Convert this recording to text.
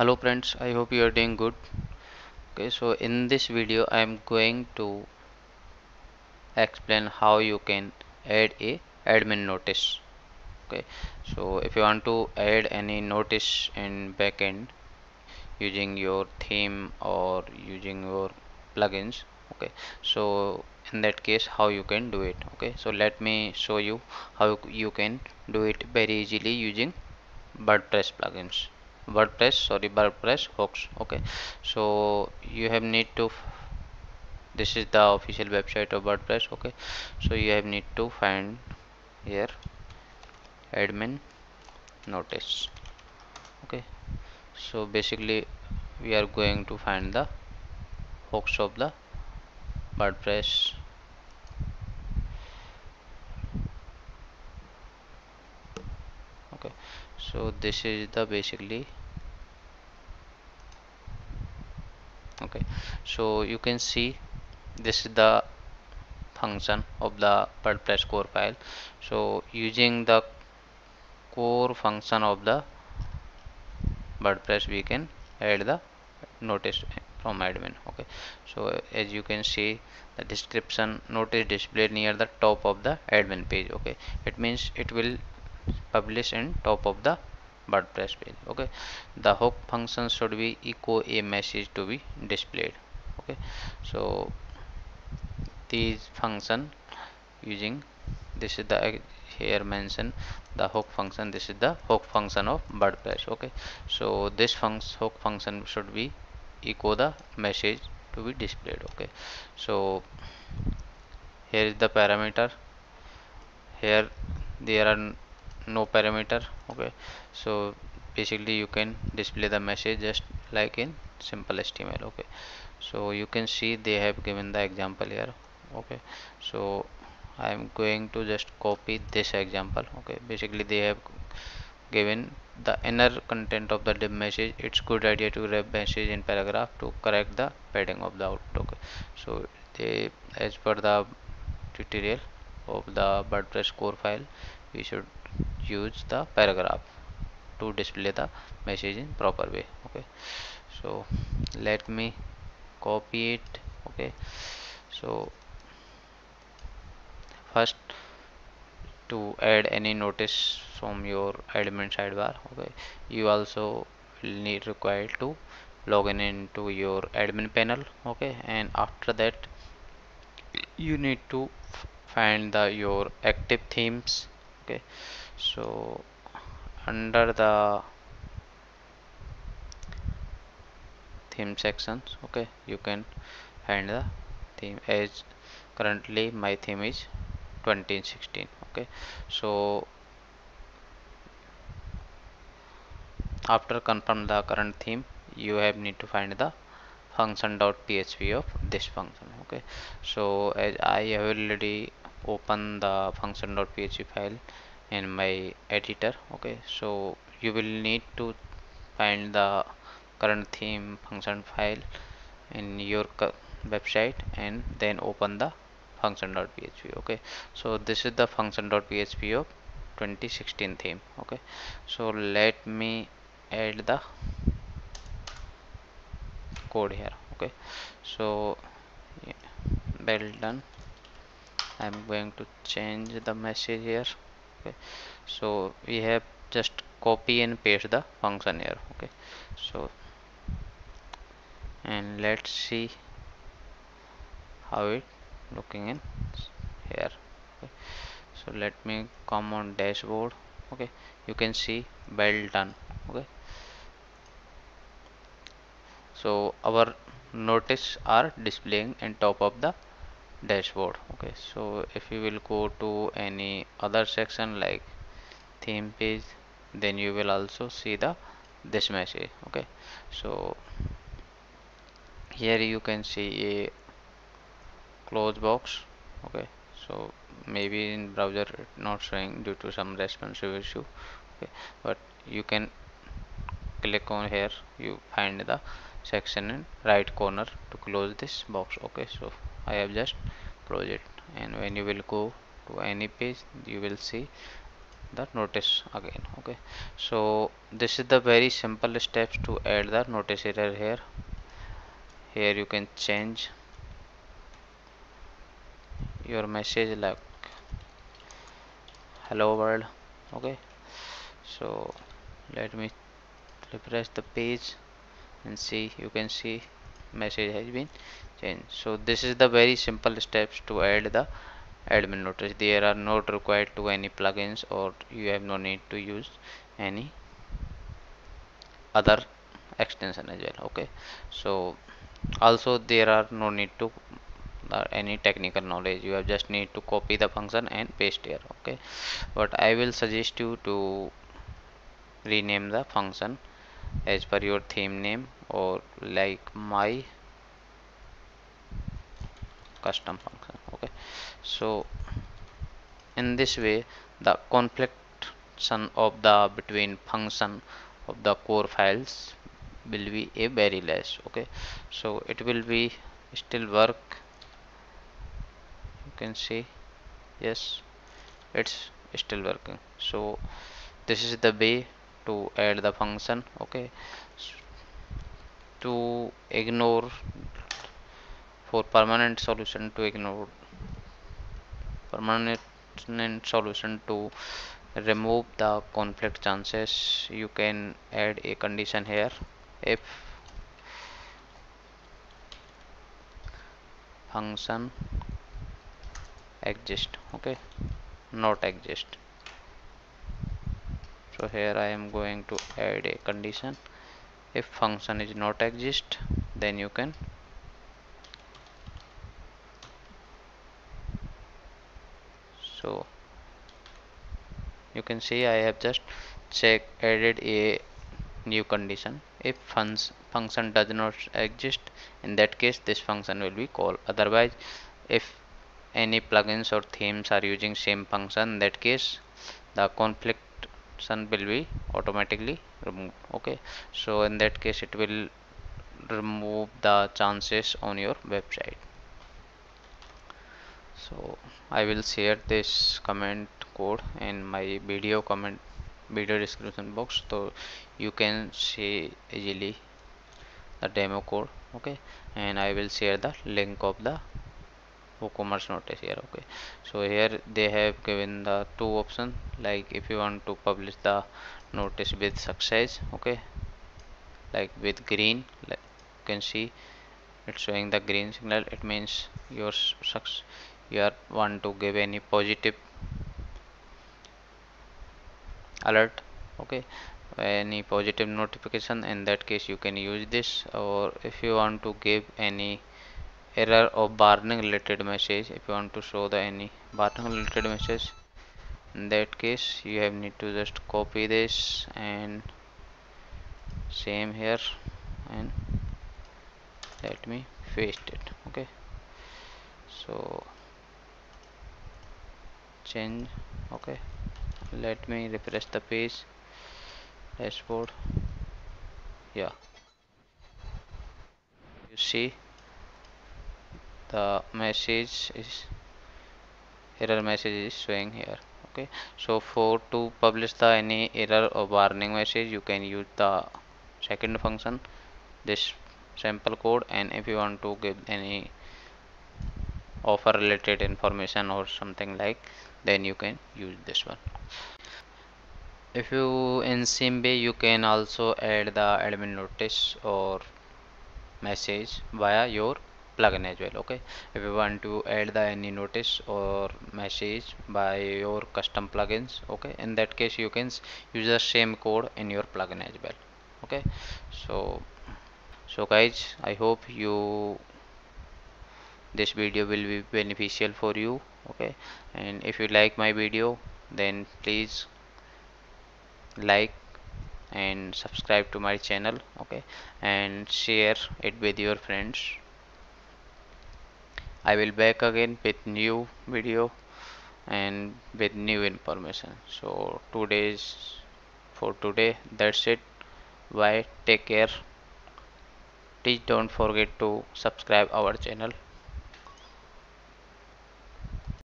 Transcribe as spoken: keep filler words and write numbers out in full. Hello friends, I hope you are doing good. Okay, so in this video I am going to explain how you can add a admin notice. Okay, so if you want to add any notice in backend using your theme or using your plugins, okay, so in that case how you can do it. Okay, so let me show you how you can do it very easily using WordPress plugins. WordPress sorry WordPress hooks. Okay, so you have need to, this is the official website of WordPress. Okay, so you have need to find here admin notice. Okay, so basically we are going to find the hooks of the WordPress. Okay, so this is the basically. Okay, so you can see this is the function of the WordPress core file. So using the core function of the WordPress we can add the notice from admin. Okay, so as you can see the description notice displayed near the top of the admin page. Okay, it means it will publish in top of the WordPress page. Okay, the hook function should be echo a message to be displayed. Okay, so these function using this is the here mention the hook function. This is the hook function of WordPress. Okay, so this function hook function should be echo the message to be displayed. Okay, so here is the parameter. Here there are no parameter. Okay, so basically you can display the message just like in simple H T M L. okay, so you can see they have given the example here. Okay, so I am going to just copy this example. Okay, basically they have given the inner content of the div message. It's good idea to wrap message in paragraph to correct the padding of the output. Okay, so they, as per the tutorial of the WordPress core file, we should use the paragraph to display the message in proper way. Okay, so let me copy it. Okay, so first to add any notice from your admin sidebar, okay, you also need required to log in into your admin panel. Okay, and after that you need to find the your active themes. Okay, so under the theme sections, okay, you can find the theme. As currently my theme is twenty sixteen. Okay, so after confirm the current theme, you have need to find the function.php of this function. Okay, so as I have already open the function.php file in my editor. Okay, so you will need to find the current theme function file in your website and then open the function.php. okay, so this is the function.php of twenty sixteen theme. Okay, so let me add the code here. Okay, so yeah, well done. I'm going to change the message here. Okay, so we have just copy and paste the function here. Okay, so and let's see how it looking in here. Okay, so let me come on dashboard. Okay, you can see well done. Okay, so our notice are displaying in top of the dashboard. Okay, so if you will go to any other section like theme page, then you will also see the this message. Okay, so here you can see a close box. Okay, so maybe in browser it's not showing due to some responsive issue. Okay, but you can click on here, you find the section in right corner to close this box. Okay, so I have just closed it, and when you will go to any page you will see the notice again. Okay, so this is the very simple steps to add the notice header. Here here you can change your message like hello world. Okay, so let me refresh the page and see, you can see message has been changed. So this is the very simple steps to add the admin notice. There are not required to any plugins, or you have no need to use any other extension as well. Okay, so also there are no need to uh, any technical knowledge. You have just need to copy the function and paste here. Okay, but I will suggest you to rename the function as per your theme name, or like my custom function. Okay, so in this way the confliction of the between function of the core files will be a very less. Okay, so it will be still work. You can see, yes, it's still working. So this is the way to add the function. Okay, to ignore for permanent solution to ignore permanent solution to remove the conflict chances, you can add a condition here. If function exist, okay, not exist. So here I am going to add a condition. If function is not exist, then you can so you can see I have just check added a new condition. If func function does not exist, in that case this function will be called. Otherwise, if any plugins or themes are using same function, in that case the conflict will be automatically removed. Okay, so in that case it will remove the chances on your website. So I will share this comment code in my video comment video description box, so you can see easily the demo code. Okay, and I will share the link of the WooCommerce notice here. Okay, so here they have given the two options, like if you want to publish the notice with success, okay, like with green, like you can see it's showing the green signal. It means your success, you are want to give any positive alert, okay, any positive notification. In that case you can use this. Or if you want to give any error or warning related message, if you want to show the any warning related message, in that case you have need to just copy this and same here, and let me paste it. Okay, so change. Okay, let me refresh the page dashboard. Yeah, you see the message is error message is showing here. Okay, so for to publish the any error or warning message, you can use the second function, this sample code. And if you want to give any offer related information or something like, then you can use this one. If you in same way you can also add the admin notice or message via your plugin as well. Okay, if you want to add the any notice or message by your custom plugins, okay, in that case you can use the same code in your plugin as well. Okay, so so guys, I hope you this video will be beneficial for you. Okay, and if you like my video, then please like and subscribe to my channel. Okay, and share it with your friends. I will back again with new video and with new information. So today's for today that's it. Bye, take care. Please don't forget to subscribe our channel.